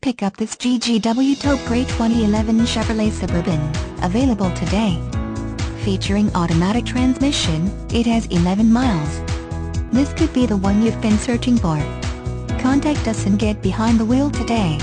Pick up this GGW Taupe Grey 2011 Chevrolet Suburban, available today. Featuring automatic transmission, it has 11 miles. This could be the one you've been searching for. Contact us and get behind the wheel today.